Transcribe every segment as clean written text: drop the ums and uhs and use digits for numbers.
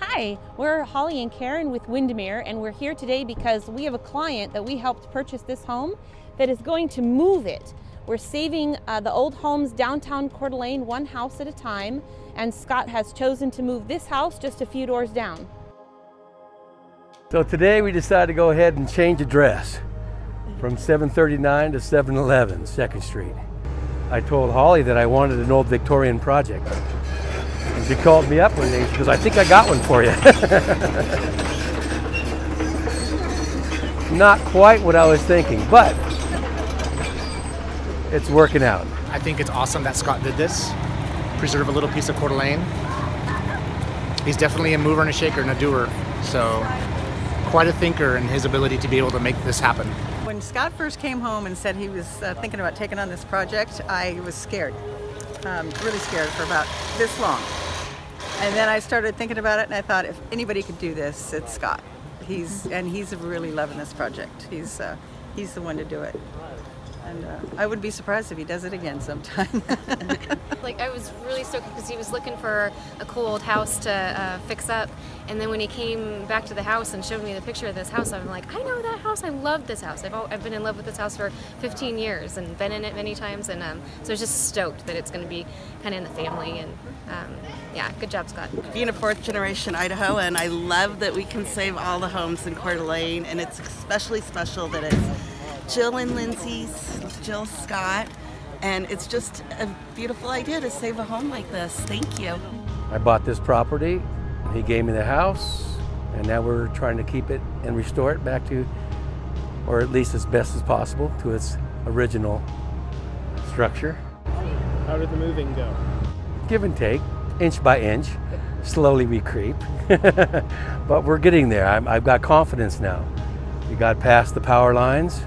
Hi, we're Holly and Karen with Windermere, and we're here today because we have a client that we helped purchase this home that is going to move it. We're saving the old homes downtown Coeur d'Alene one house at a time, and Scott has chosen to move this house just a few doors down. So today we decided to go ahead and change address from 739 to 711 2nd Street. I told Holly that I wanted an old Victorian project. She called me up one day because I think I got one for you. Not quite what I was thinking, but it's working out. I think it's awesome that Scott did this. Preserve a little piece of Coeur d'Alene. He's definitely a mover and a shaker and a doer. So quite a thinker in his ability to be able to make this happen. When Scott first came home and said he was thinking about taking on this project, I was scared. Really scared for about this long. And then I started thinking about it, and I thought, if anybody could do this, it's Scott. He's really loving this project. He's the one to do it. And I would be surprised if he does it again sometime. Like, I was really stoked because he was looking for a cool old house to fix up, and then when he came back to the house and showed me the picture of this house, I'm like, I know that house. I love this house. I've been in love with this house for 15 years and been in it many times, and so I was just stoked that it's going to be kind of in the family. And yeah, good job, Scott. Being a fourth generation Idaho, and I love that we can save all the homes in Coeur d'Alene, and it's especially special that it's Jill and Lindsay's, Jill Scott, and it's just a beautiful idea to save a home like this. Thank you. I bought this property, he gave me the house, and now we're trying to keep it and restore it back to, or at least as best as possible, to its original structure. How did the moving go? Give and take, inch by inch. Slowly we creep, but we're getting there. I've got confidence now. We got past the power lines.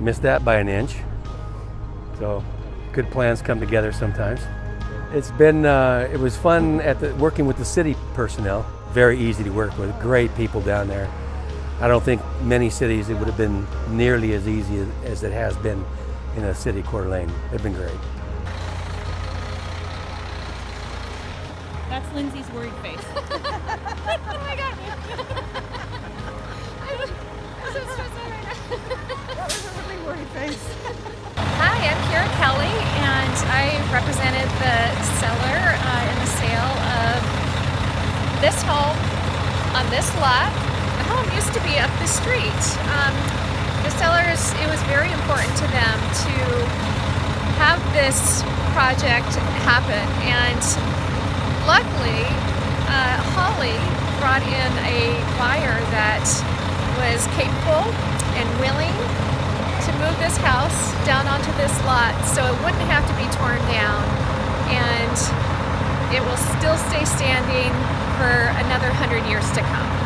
Missed that by an inch. So good plans come together sometimes. It's been, it was fun working with the city personnel. Very easy to work with, great people down there. I don't think many cities it would have been nearly as easy as it has been in the city of Coeur d'Alene. They've been great. That's Lindsay's worried face. Oh my God. I'm so stressed out right now. That was a really worried face. Hi, I'm Karen Kelly, and I represented the seller in the sale of this home on this lot. The home used to be up the street. The sellers, it was very important to them to have this project happen, and luckily Holly brought in a buyer that was capable and willing to move this house down onto this lot so it wouldn't have to be torn down, and it will still stay standing for another 100 years to come.